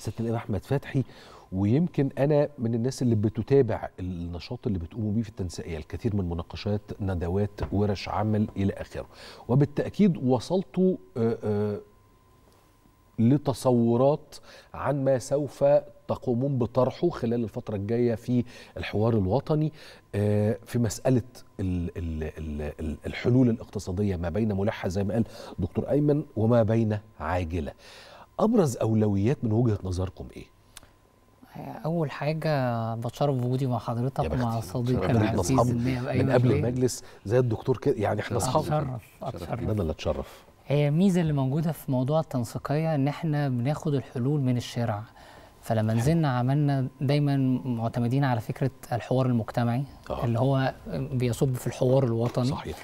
سيادة الإمام أحمد فتحي. ويمكن أنا من الناس اللي بتتابع النشاط اللي بتقوموا بيه في التنسيقية، الكثير من مناقشات، ندوات، ورش عمل إلى آخره، وبالتأكيد وصلتوا لتصورات عن ما سوف تقومون بطرحه خلال الفترة الجاية في الحوار الوطني في مسألة الحلول الاقتصادية ما بين ملحة زي ما قال دكتور أيمن وما بين عاجلة. أبرز أولويات من وجهة نظركم إيه؟ أول حاجة بتشرف بوجودي مع حضرتك ومع صديقي العزيز من قبل المجلس زي الدكتور كده، يعني إحنا أصحاب. أتشرف أنا اللي أتشرف. هي الميزة اللي موجودة في موضوع التنسيقية إن إحنا بناخد الحلول من الشارع، فلما نزلنا عملنا دايما معتمدين على فكرة الحوار المجتمعي اللي هو بيصب في الحوار الوطني. صحيح.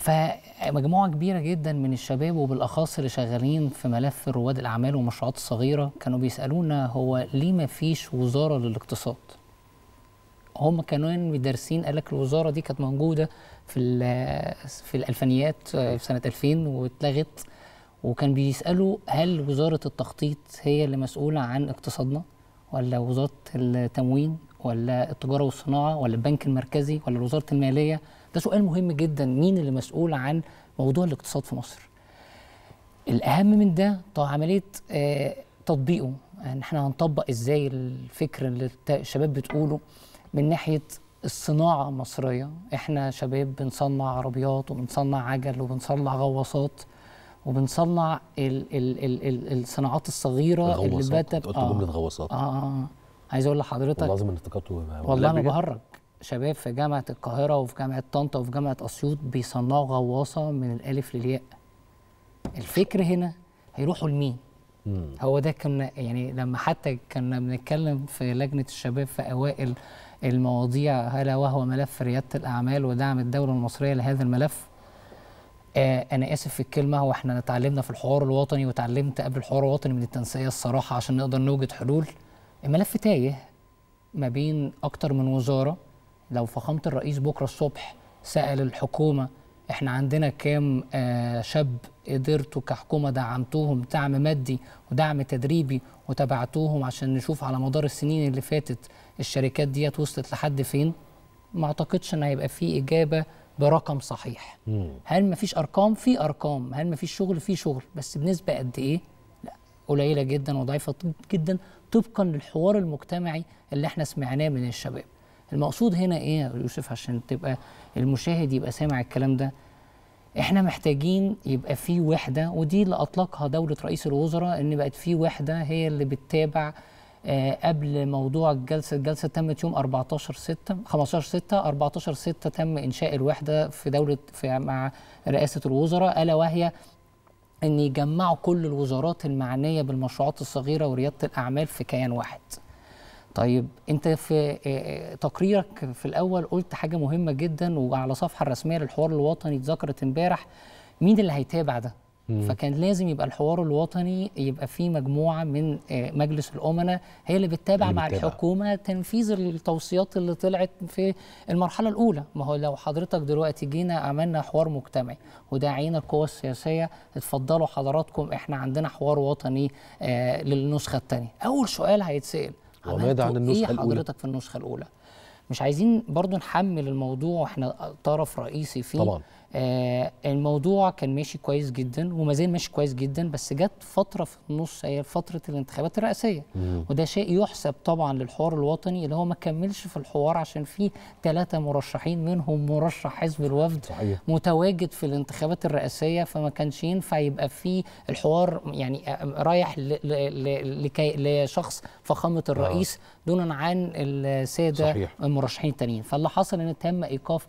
فمجموعة كبيرة جدا من الشباب وبالأخص اللي شغالين في ملف رواد الأعمال والمشروعات الصغيرة كانوا بيسألونا هو ليه ما فيش وزارة للاقتصاد؟ هم كانوا دارسين قال لك الوزارة دي كانت موجودة في الألفينيات في سنة 2000 واتلغت، وكان بيسألوا هل وزارة التخطيط هي اللي مسؤولة عن اقتصادنا ولا وزارة التموين ولا التجارة والصناعة ولا البنك المركزي ولا وزارة المالية؟ ده سؤال مهم جدا، مين اللي مسؤول عن موضوع الاقتصاد في مصر؟ الأهم من ده طبعا عملية تطبيقه، يعني احنا هنطبق ازاي الفكر اللي الشباب بتقوله من ناحية الصناعة المصرية. احنا شباب بنصنع عربيات وبنصنع عجل وبنصنع غواصات وبنصنع الصناعات الصغيرة اللي باتت. غواصات. عايز اقول لحضرتك والله لازم نتكاتوا، والله انا بهرج شباب في جامعة القاهرة وفي جامعة طنطا وفي جامعة أسيوط بيصنعوا غواصة من الألف للياء. الفكر هنا هيروحوا لمين؟ هو ده كنا يعني لما حتى كنا بنتكلم في لجنة الشباب في أوائل المواضيع هلا وهو ملف ريادة الأعمال ودعم الدولة المصرية لهذا الملف. أنا آسف في الكلمة، وإحنا اتعلمنا في الحوار الوطني وتعلمت قبل الحوار الوطني من التنسيقية الصراحة عشان نقدر نوجد حلول. الملف تايه ما بين أكتر من وزارة. لو فخامة الرئيس بكرة الصبح سأل الحكومة إحنا عندنا كام شاب قدرتوا كحكومة دعمتوهم دعم مادي ودعم تدريبي وتبعتوهم عشان نشوف على مدار السنين اللي فاتت الشركات دي وصلت لحد فين؟ ما أعتقدش إن هيبقى في إجابة برقم صحيح. هل مفيش أرقام؟ في أرقام. هل مفيش شغل؟ في شغل، بس بنسبة قد إيه؟ لا، قليلة جدا وضعيفة جدا طبقا للحوار المجتمعي اللي إحنا سمعناه من الشباب. المقصود هنا ايه يا يوسف عشان تبقى المشاهد يبقى سامع الكلام ده؟ احنا محتاجين يبقى في وحده، ودي اللي اطلقها دوله رئيس الوزراء ان بقت في وحده هي اللي بتتابع. قبل موضوع الجلسه تمت يوم 15/6 تم انشاء الوحده في دوله مع رئاسه الوزراء، الا وهي ان يجمعوا كل الوزارات المعنيه بالمشروعات الصغيره ورياده الاعمال في كيان واحد. طيب انت في تقريرك في الاول قلت حاجه مهمه جدا، وعلى الصفحه الرسميه للحوار الوطني اتذكرت امبارح مين اللي هيتابع ده. فكان لازم يبقى الحوار الوطني يبقى فيه مجموعه من مجلس الامناء هي اللي بتتابع مع الحكومه تنفيذ التوصيات اللي طلعت في المرحله الاولى. ما هو لو حضرتك دلوقتي جينا عملنا حوار مجتمعي وداعيين القوى السياسيه اتفضلوا حضراتكم احنا عندنا حوار وطني للنسخه الثانيه، اول سؤال هيتسال وماذا عن النسخة الأولى؟ حضرتك في النسخة الأولى مش عايزين برضو نحمل الموضوع واحنا طرف رئيسي فيه طبعا. الموضوع كان ماشي كويس جدا وما زال ماشي كويس جدا، بس جت فترة في النص هي فترة الانتخابات الرئاسية. وده شيء يحسب طبعا للحوار الوطني اللي هو ما كملش في الحوار عشان فيه 3 مرشحين منهم مرشح حزب الوفد. صحيح. متواجد في الانتخابات الرئاسية، فما كانش ينفع يبقى فيه الحوار يعني رايح لشخص فخامة الرئيس دون عن السادة. صحيح. المرشحين التانيين. فاللي حصل ان تم ايقاف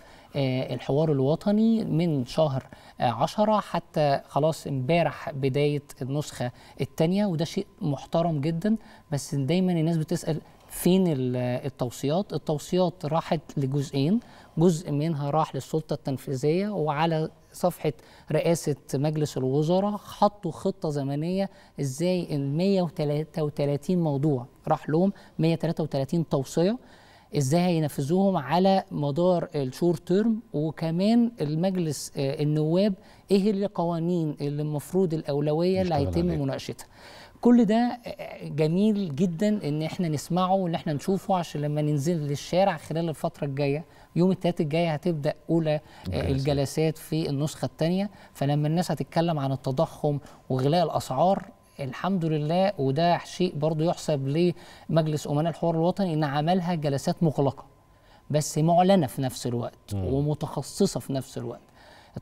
الحوار الوطني من شهر 10 حتى خلاص امبارح بداية النسخة الثانية، وده شيء محترم جدا. بس دايما الناس بتسأل فين التوصيات؟ التوصيات راحت لجزئين، جزء منها راح للسلطة التنفيذية، وعلى صفحة رئاسة مجلس الوزراء حطوا خطة زمنية ازاي ال 133 موضوع راح لهم 133 توصية ازاي هينفذوهم على مدار الشورت تيرم، وكمان المجلس النواب ايه القوانين اللي المفروض الاولويه اللي هيتم مناقشتها. كل ده جميل جدا ان احنا نسمعه وان احنا نشوفه عشان لما ننزل للشارع خلال الفتره الجايه. يوم التلات الجاي هتبدا اولى الجلسات في النسخه الثانيه، فلما الناس هتتكلم عن التضخم وغلاء الاسعار الحمد لله، وده شيء برضه يحسب لمجلس امناء الحوار الوطني ان عملها جلسات مغلقه بس معلنه في نفس الوقت ومتخصصه في نفس الوقت.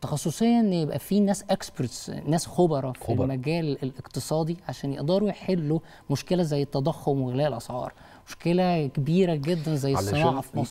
تخصصيا ان يبقى في ناس اكسبرتس، ناس خبراء في المجال الاقتصادي عشان يقدروا يحلوا مشكله زي التضخم وغلاء الاسعار، مشكله كبيره جدا زي الصناعه في مصر.